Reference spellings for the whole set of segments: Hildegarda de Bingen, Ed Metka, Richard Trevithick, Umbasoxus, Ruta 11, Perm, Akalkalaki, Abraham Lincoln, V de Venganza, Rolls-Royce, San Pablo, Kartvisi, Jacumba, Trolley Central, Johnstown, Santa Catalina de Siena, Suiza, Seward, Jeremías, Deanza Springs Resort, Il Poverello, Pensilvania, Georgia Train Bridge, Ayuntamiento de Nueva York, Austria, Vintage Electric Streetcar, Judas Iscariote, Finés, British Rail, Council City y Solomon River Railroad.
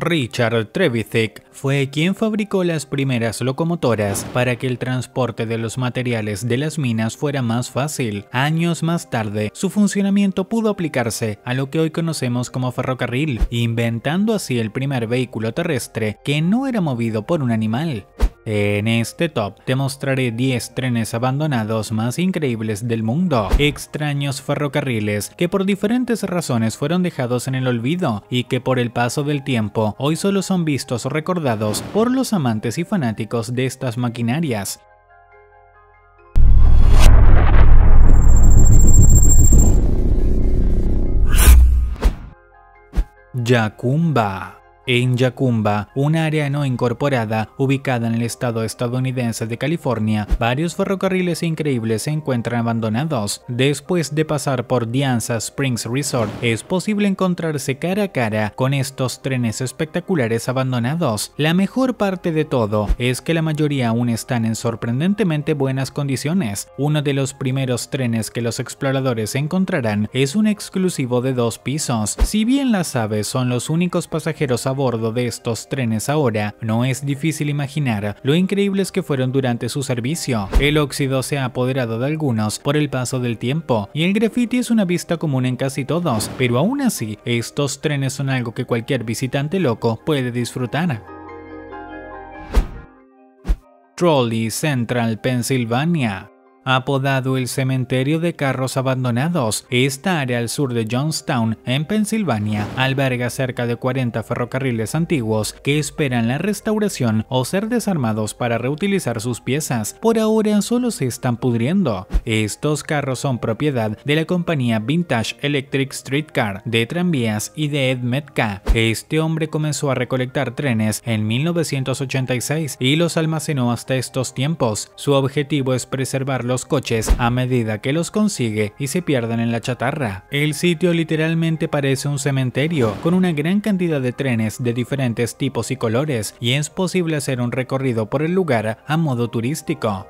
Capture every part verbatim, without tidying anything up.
Richard Trevithick fue quien fabricó las primeras locomotoras para que el transporte de los materiales de las minas fuera más fácil. Años más tarde, su funcionamiento pudo aplicarse a lo que hoy conocemos como ferrocarril, inventando así el primer vehículo terrestre que no era movido por un animal. En este top te mostraré diez trenes abandonados más increíbles del mundo, extraños ferrocarriles que por diferentes razones fueron dejados en el olvido y que por el paso del tiempo hoy solo son vistos o recordados por los amantes y fanáticos de estas maquinarias. Jacumba. En Jacumba, un área no incorporada ubicada en el estado estadounidense de California, varios ferrocarriles increíbles se encuentran abandonados. Después de pasar por Deanza Springs Resort, es posible encontrarse cara a cara con estos trenes espectaculares abandonados. La mejor parte de todo es que la mayoría aún están en sorprendentemente buenas condiciones. Uno de los primeros trenes que los exploradores encontrarán es un exclusivo de dos pisos. Si bien las aves son los únicos pasajeros a bordo de estos trenes ahora, no es difícil imaginar lo increíbles que fueron durante su servicio. El óxido se ha apoderado de algunos por el paso del tiempo y el grafiti es una vista común en casi todos, pero aún así, estos trenes son algo que cualquier visitante loco puede disfrutar. Trolley Central, Pensilvania. Apodado el cementerio de carros abandonados, esta área al sur de Johnstown, en Pensilvania, alberga cerca de cuarenta ferrocarriles antiguos que esperan la restauración o ser desarmados para reutilizar sus piezas. Por ahora solo se están pudriendo. Estos carros son propiedad de la compañía Vintage Electric Streetcar, de tranvías y de Ed Metka. Este hombre comenzó a recolectar trenes en mil novecientos ochenta y seis y los almacenó hasta estos tiempos. Su objetivo es preservarlos los coches a medida que los consigue y se pierden en la chatarra. El sitio literalmente parece un cementerio, con una gran cantidad de trenes de diferentes tipos y colores, y es posible hacer un recorrido por el lugar a modo turístico.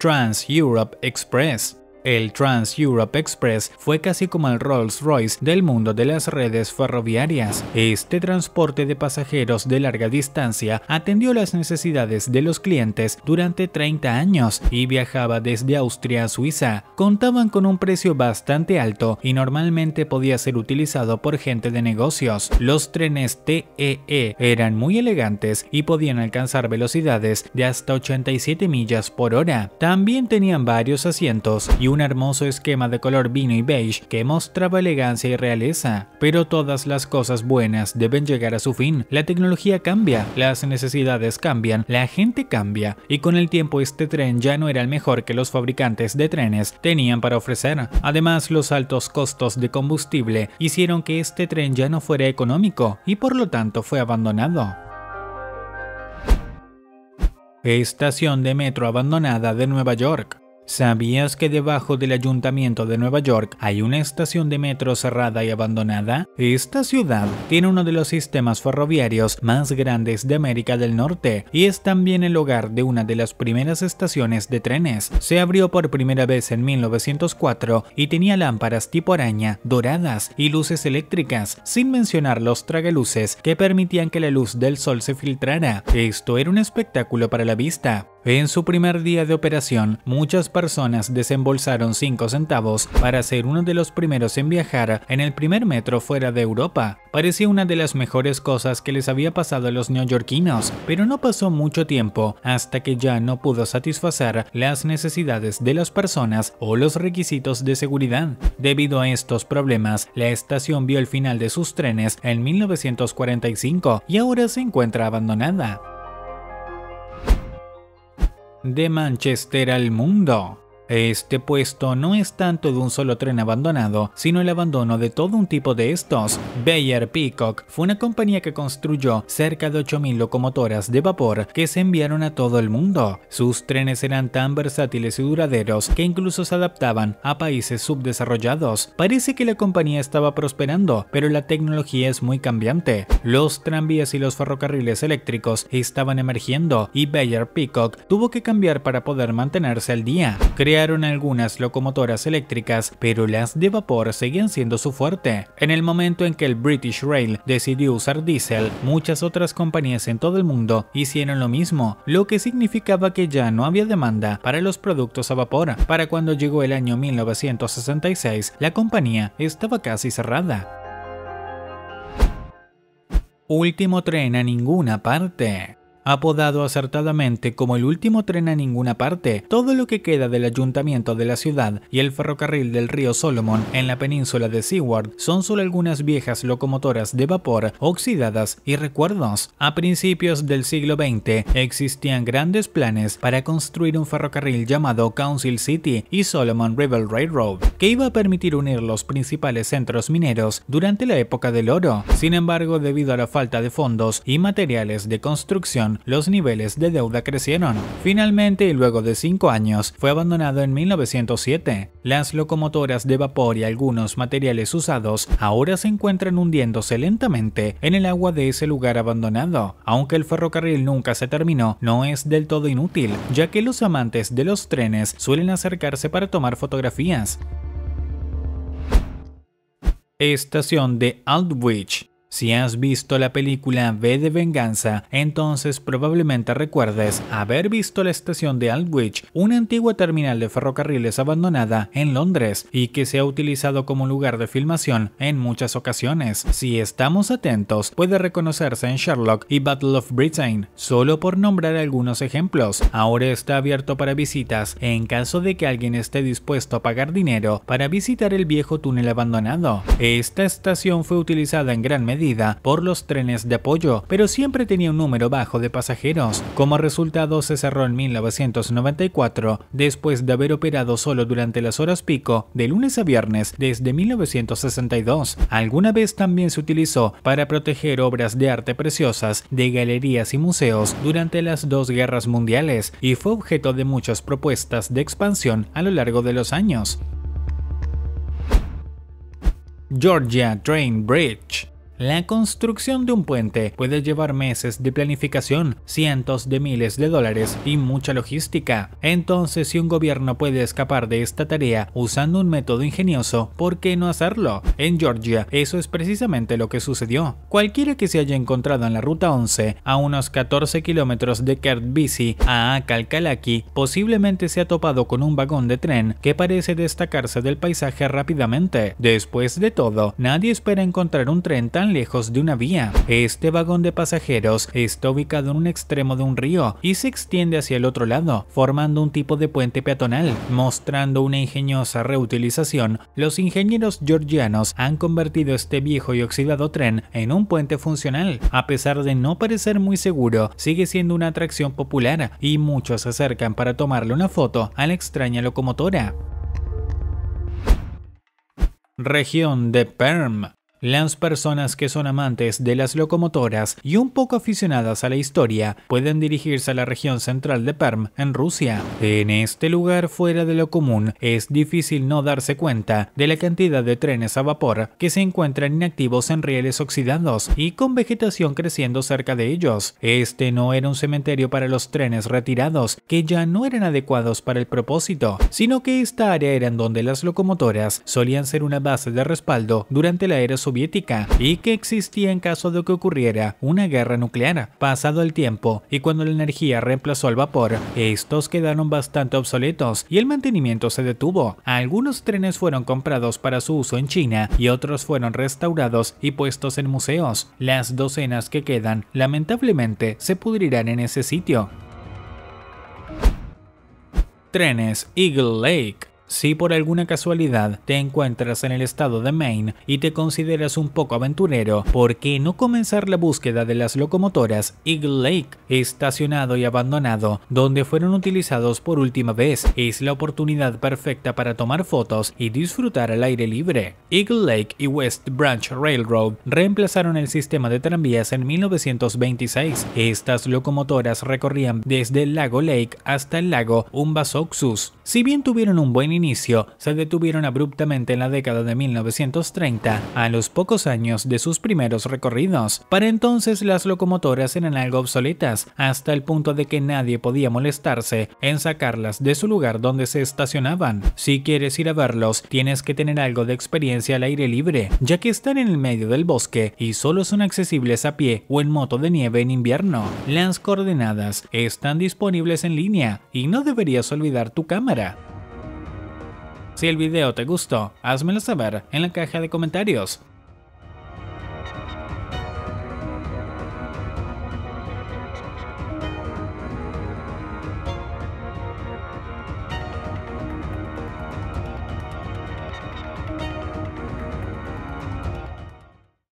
Trans-Europe Express. El Trans-Europe Express fue casi como el Rolls-Royce del mundo de las redes ferroviarias. Este transporte de pasajeros de larga distancia atendió las necesidades de los clientes durante treinta años y viajaba desde Austria a Suiza. Contaban con un precio bastante alto y normalmente podía ser utilizado por gente de negocios. Los trenes T E E eran muy elegantes y podían alcanzar velocidades de hasta ochenta y siete millas por hora. También tenían varios asientos y un hermoso esquema de color vino y beige que mostraba elegancia y realeza. Pero todas las cosas buenas deben llegar a su fin. La tecnología cambia, las necesidades cambian, la gente cambia, y con el tiempo este tren ya no era el mejor que los fabricantes de trenes tenían para ofrecer. Además, los altos costos de combustible hicieron que este tren ya no fuera económico y por lo tanto fue abandonado. Estación de metro abandonada de Nueva York. ¿Sabías que debajo del Ayuntamiento de Nueva York hay una estación de metro cerrada y abandonada? Esta ciudad tiene uno de los sistemas ferroviarios más grandes de América del Norte y es también el hogar de una de las primeras estaciones de trenes. Se abrió por primera vez en mil novecientos cuatro y tenía lámparas tipo araña, doradas y luces eléctricas, sin mencionar los tragaluces que permitían que la luz del sol se filtrara. Esto era un espectáculo para la vista. En su primer día de operación, muchas personas desembolsaron cinco centavos para ser uno de los primeros en viajar en el primer metro fuera de Europa. Parecía una de las mejores cosas que les había pasado a los neoyorquinos, pero no pasó mucho tiempo hasta que ya no pudo satisfacer las necesidades de las personas o los requisitos de seguridad. Debido a estos problemas, la estación vio el final de sus trenes en mil novecientos cuarenta y cinco y ahora se encuentra abandonada. De Manchester al mundo. Este puesto no es tanto de un solo tren abandonado, sino el abandono de todo un tipo de estos. Beyer Peacock fue una compañía que construyó cerca de ocho mil locomotoras de vapor que se enviaron a todo el mundo. Sus trenes eran tan versátiles y duraderos que incluso se adaptaban a países subdesarrollados. Parece que la compañía estaba prosperando, pero la tecnología es muy cambiante. Los tranvías y los ferrocarriles eléctricos estaban emergiendo y Beyer Peacock tuvo que cambiar para poder mantenerse al día. Crearon llegaron algunas locomotoras eléctricas, pero las de vapor seguían siendo su fuerte. En el momento en que el British Rail decidió usar diésel, muchas otras compañías en todo el mundo hicieron lo mismo, lo que significaba que ya no había demanda para los productos a vapor. Para cuando llegó el año mil novecientos sesenta y seis, la compañía estaba casi cerrada. Último tren a ninguna parte. Apodado acertadamente como el último tren a ninguna parte, todo lo que queda del ayuntamiento de la ciudad y el ferrocarril del río Solomon en la península de Seward son solo algunas viejas locomotoras de vapor oxidadas y recuerdos. A principios del siglo veinte existían grandes planes para construir un ferrocarril llamado Council City y Solomon River Railroad, que iba a permitir unir los principales centros mineros durante la época del oro. Sin embargo, debido a la falta de fondos y materiales de construcción, los niveles de deuda crecieron. Finalmente, y luego de cinco años, fue abandonado en mil novecientos siete. Las locomotoras de vapor y algunos materiales usados ahora se encuentran hundiéndose lentamente en el agua de ese lugar abandonado. Aunque el ferrocarril nunca se terminó, no es del todo inútil, ya que los amantes de los trenes suelen acercarse para tomar fotografías. Estación de Aldwych. Si has visto la película V de Venganza, entonces probablemente recuerdes haber visto la estación de Aldwych, una antigua terminal de ferrocarriles abandonada en Londres y que se ha utilizado como lugar de filmación en muchas ocasiones. Si estamos atentos, puede reconocerse en Sherlock y Battle of Britain, solo por nombrar algunos ejemplos. Ahora está abierto para visitas en caso de que alguien esté dispuesto a pagar dinero para visitar el viejo túnel abandonado. Esta estación fue utilizada en gran medida por los trenes de apoyo, pero siempre tenía un número bajo de pasajeros. Como resultado, se cerró en mil novecientos noventa y cuatro, después de haber operado solo durante las horas pico de lunes a viernes desde mil novecientos sesenta y dos. Alguna vez también se utilizó para proteger obras de arte preciosas de galerías y museos durante las dos guerras mundiales, y fue objeto de muchas propuestas de expansión a lo largo de los años. Georgia Train Bridge. La construcción de un puente puede llevar meses de planificación, cientos de miles de dólares y mucha logística. Entonces, si un gobierno puede escapar de esta tarea usando un método ingenioso, ¿por qué no hacerlo? En Georgia, eso es precisamente lo que sucedió. Cualquiera que se haya encontrado en la Ruta once, a unos catorce kilómetros de Kartvisi a Akalkalaki, posiblemente se ha topado con un vagón de tren que parece destacarse del paisaje rápidamente. Después de todo, nadie espera encontrar un tren tan lejos de una vía. Este vagón de pasajeros está ubicado en un extremo de un río y se extiende hacia el otro lado, formando un tipo de puente peatonal. Mostrando una ingeniosa reutilización, los ingenieros georgianos han convertido este viejo y oxidado tren en un puente funcional. A pesar de no parecer muy seguro, sigue siendo una atracción popular y muchos se acercan para tomarle una foto a la extraña locomotora. Región de Perm. Las personas que son amantes de las locomotoras y un poco aficionadas a la historia pueden dirigirse a la región central de Perm, en Rusia. En este lugar fuera de lo común, es difícil no darse cuenta de la cantidad de trenes a vapor que se encuentran inactivos en rieles oxidados y con vegetación creciendo cerca de ellos. Este no era un cementerio para los trenes retirados, que ya no eran adecuados para el propósito, sino que esta área era en donde las locomotoras solían ser una base de respaldo durante la era soviética soviética y que existía en caso de que ocurriera una guerra nuclear. Pasado el tiempo y cuando la energía reemplazó al vapor, estos quedaron bastante obsoletos y el mantenimiento se detuvo. Algunos trenes fueron comprados para su uso en China y otros fueron restaurados y puestos en museos. Las docenas que quedan, lamentablemente, se pudrirán en ese sitio. Trenes Eagle Lake. Si por alguna casualidad te encuentras en el estado de Maine y te consideras un poco aventurero, ¿por qué no comenzar la búsqueda de las locomotoras Eagle Lake? Estacionado y abandonado, donde fueron utilizados por última vez, es la oportunidad perfecta para tomar fotos y disfrutar al aire libre. Eagle Lake y West Branch Railroad reemplazaron el sistema de tranvías en mil novecientos veintiséis. Estas locomotoras recorrían desde el lago Lake hasta el lago Umbasoxus. Si bien tuvieron un buen inicio, se detuvieron abruptamente en la década de mil novecientos treinta, a los pocos años de sus primeros recorridos. Para entonces las locomotoras eran algo obsoletas, hasta el punto de que nadie podía molestarse en sacarlas de su lugar donde se estacionaban. Si quieres ir a verlos, tienes que tener algo de experiencia al aire libre, ya que están en el medio del bosque y solo son accesibles a pie o en moto de nieve en invierno. Las coordenadas están disponibles en línea y no deberías olvidar tu cámara. Si el video te gustó, házmelo saber en la caja de comentarios.